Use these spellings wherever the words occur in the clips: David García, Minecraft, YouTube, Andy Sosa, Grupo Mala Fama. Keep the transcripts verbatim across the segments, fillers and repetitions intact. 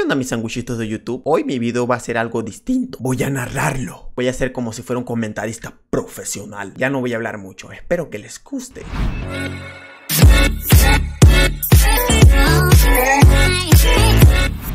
¿Qué onda mis sanguchitos de YouTube? Hoy mi video va a ser algo distinto. Voy a narrarlo. Voy a hacer como si fuera un comentarista profesional. Ya no voy a hablar mucho, espero que les guste.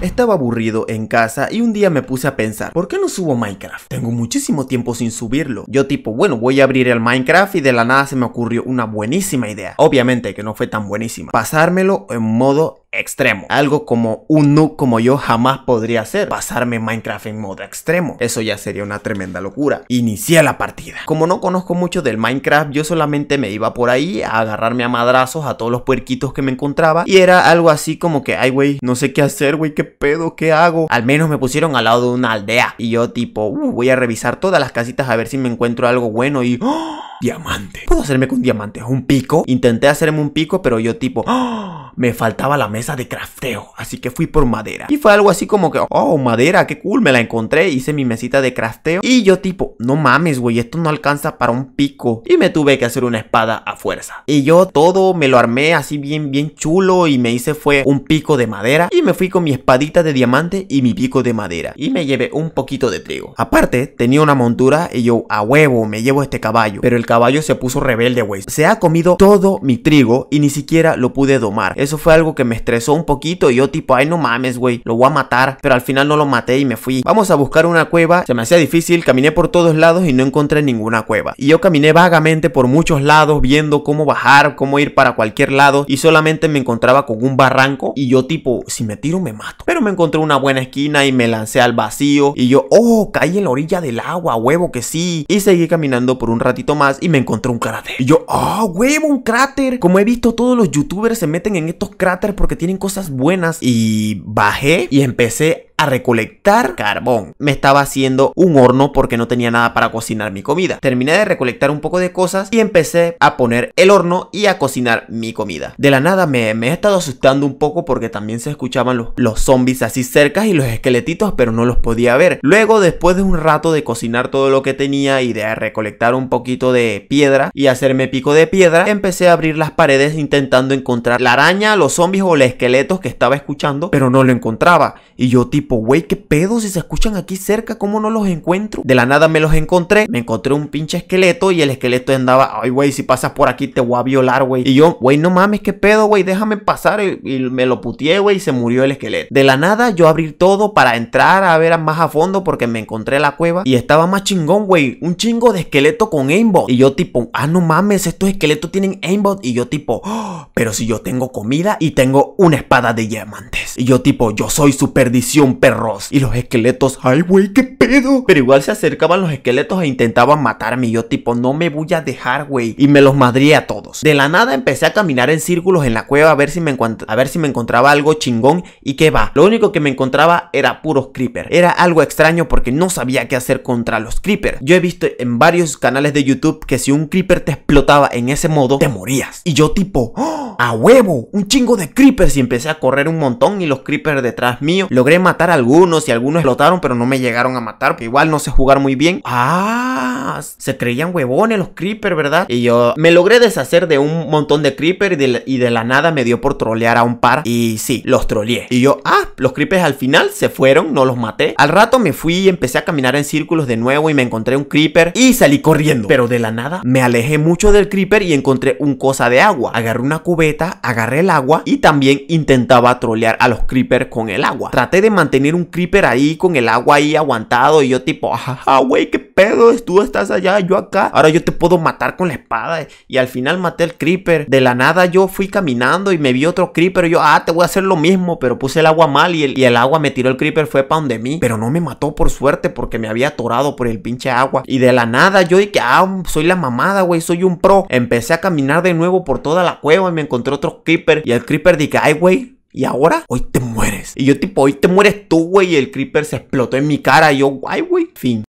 Estaba aburrido en casa y un día me puse a pensar, ¿por qué no subo Minecraft? Tengo muchísimo tiempo sin subirlo. Yo tipo, bueno, voy a abrir el Minecraft y de la nada se me ocurrió una buenísima idea. Obviamente que no fue tan buenísima. Pasármelo en modo extremo. Algo como un noob como yo jamás podría hacer. Pasarme Minecraft en modo extremo. Eso ya sería una tremenda locura. Inicié la partida. Como no conozco mucho del Minecraft, yo solamente me iba por ahí a agarrarme a madrazos a todos los puerquitos que me encontraba. Y era algo así como que, ay güey, no sé qué hacer güey, qué pedo, qué hago. Al menos me pusieron al lado de una aldea. Y yo tipo, uh, voy a revisar todas las casitas a ver si me encuentro algo bueno y... ¡oh! Diamante. ¿Puedo hacerme con diamantes? ¿Un pico? Intenté hacerme un pico, pero yo tipo... ¡oh! Me faltaba la mesa de crafteo, así que fui por madera. Y fue algo así como que, oh, madera, qué cool, me la encontré. Hice mi mesita de crafteo. Y yo tipo, no mames, güey, esto no alcanza para un pico. Y me tuve que hacer una espada a fuerza. Y yo todo me lo armé así bien, bien chulo. Y me hice fue un pico de madera. Y me fui con mi espadita de diamante y mi pico de madera. Y me llevé un poquito de trigo. Aparte, tenía una montura y yo, a huevo, me llevo este caballo. Pero el caballo se puso rebelde, güey. Se ha comido todo mi trigo y ni siquiera lo pude domar. Eso fue algo que me estresó un poquito y yo tipo, ay no mames güey, lo voy a matar, pero al final no lo maté y me fui. Vamos a buscar una cueva, se me hacía difícil, caminé por todos lados y no encontré ninguna cueva. Y yo caminé vagamente por muchos lados viendo cómo bajar, cómo ir para cualquier lado y solamente me encontraba con un barranco y yo tipo, si me tiro me mato. Pero me encontré una buena esquina y me lancé al vacío y yo, oh, caí en la orilla del agua, huevo que sí. Y seguí caminando por un ratito más y me encontré un cráter. Y yo, oh, huevo, un cráter. Como he visto todos los youtubers se meten en estos cráteres porque tienen cosas buenas. Y bajé y empecé a recolectar carbón. Me estaba haciendo un horno porque no tenía nada para cocinar mi comida. Terminé de recolectar un poco de cosas y empecé a poner el horno y a cocinar mi comida. De la nada me, me he estado asustando un poco porque también se escuchaban los, los zombies así cerca y los esqueletitos, pero no los podía ver. Luego, después de un rato de cocinar todo lo que tenía y de recolectar un poquito de piedra y hacerme pico de piedra, empecé a abrir las paredes intentando encontrar la araña, los zombies o los esqueletos que estaba escuchando, pero no lo encontraba. Y yo tipo, güey, qué pedo, si se escuchan aquí cerca, ¿cómo no los encuentro? De la nada me los encontré. Me encontré un pinche esqueleto y el esqueleto andaba, ay güey, si pasas por aquí te voy a violar, güey. Y yo, güey, no mames, qué pedo, güey, déjame pasar. Y, y me lo puteé, güey, y se murió el esqueleto. De la nada yo abrí todo para entrar a ver más a fondo porque me encontré la cueva y estaba más chingón, güey, un chingo de esqueleto con aimbot. Y yo tipo, ah, no mames, estos esqueletos tienen aimbot. Y yo tipo, oh, pero si yo tengo comida y tengo una espada de diamantes. Y yo tipo, yo soy su perdición, perros. Y los esqueletos, ay güey, qué pedo. Pero igual se acercaban los esqueletos e intentaban matarme y yo tipo, no me voy a dejar, güey. Y me los madré a todos. De la nada empecé a caminar en círculos en la cueva a ver si me a ver si me encontraba algo chingón. Y qué va, lo único que me encontraba era puros creeper. Era algo extraño porque no sabía qué hacer contra los creeper. Yo he visto en varios canales de YouTube que si un creeper te explotaba en ese modo, te morías. Y yo tipo, ¡oh, a huevo! Un chingo de creepers. Y empecé a correr un montón y los creepers detrás mío. Logré matar algunos y algunos explotaron, pero no me llegaron a matar. Igual no sé jugar muy bien. Ah, se creían huevones los creeper, ¿verdad? Y yo me logré deshacer de un montón de creeper y de, la, y de la nada me dio por trolear a un par. Y sí, los troleé. Y yo, ah, los creepers al final se fueron, no los maté. Al rato me fui y empecé a caminar en círculos de nuevo y me encontré un creeper y salí corriendo. Pero de la nada me alejé mucho del creeper y encontré un cosa de agua. Agarré una cubeta, agarré el agua y también intentaba trolear a los creeper con el agua. Traté de mantener tener un creeper ahí con el agua ahí aguantado y yo tipo, ajá, güey, qué pedo, tú estás allá, yo acá, ahora yo te puedo matar con la espada. Y al final maté al creeper. De la nada yo fui caminando y me vi otro creeper y yo, ah, te voy a hacer lo mismo, pero puse el agua mal y el, y el agua me tiró el creeper, fue pa' donde mí, pero no me mató por suerte porque me había atorado por el pinche agua. Y de la nada yo dije, ah, soy la mamada, güey, soy un pro. Empecé a caminar de nuevo por toda la cueva y me encontré otro creeper y el creeper dije, ay, güey, ¿y ahora? Hoy te mueres. Y yo tipo, hoy te mueres tú, güey. Y el creeper se explotó en mi cara. Y yo, guay, güey. Fin.